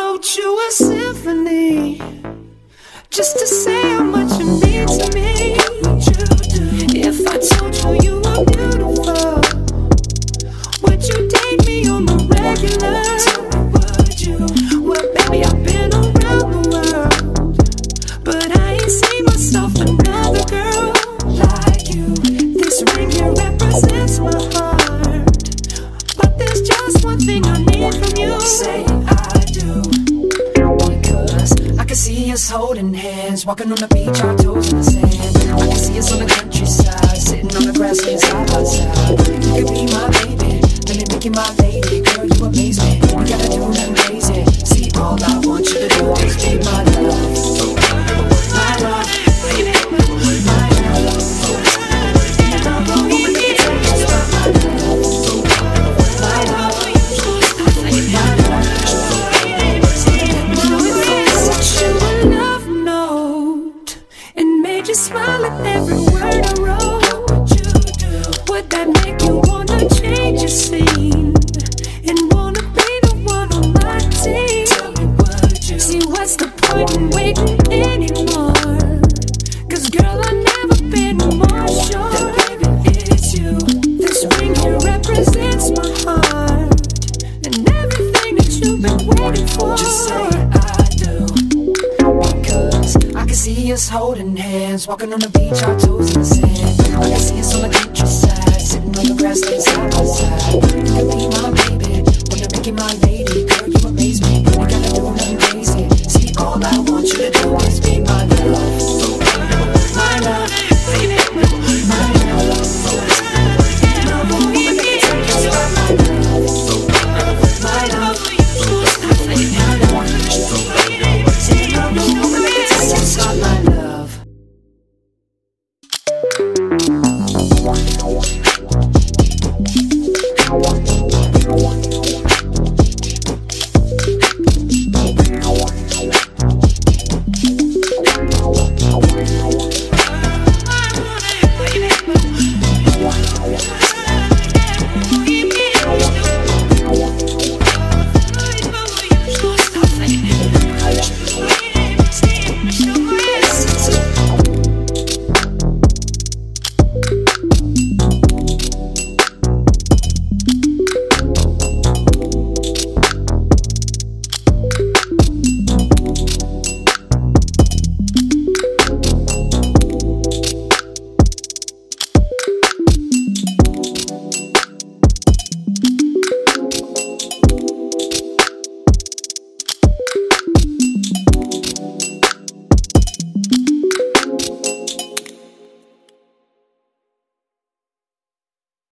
wrote you a symphony just to say how much you mean to me. If I told you you were beautiful, would you date me on the regular? Well, baby, I've been around the world, but I ain't seen myself another girl like you. This ring here represents my heart, but there's just one thing I need from you. Say I do, because I can see us holding hands, walking on the beach, our toes in the sand. I can see us on the countryside, sitting on the grass, laying side by side. You could be my baby, let me make you my lady. Girl, you amaze me, we gotta do nothing crazy. See, all I want you to do is be my love. My love, my love. And I'm gonna make you take it to my love. My love, my love. I wrote you a love note and made you smile at every word I wrote. Would that make you wanna change your scene? What's the point in waiting anymore? Cause girl, I've never been more sure that baby it's you. This ring here represents my heart and everything that you've been waiting for. Just say I do, because I can see us holding hands, walking on the beach, our toes in the sand. I can see us on the countryside, sitting on the grass, laying side by side. You could be my baby, wanna make you my lady, girl.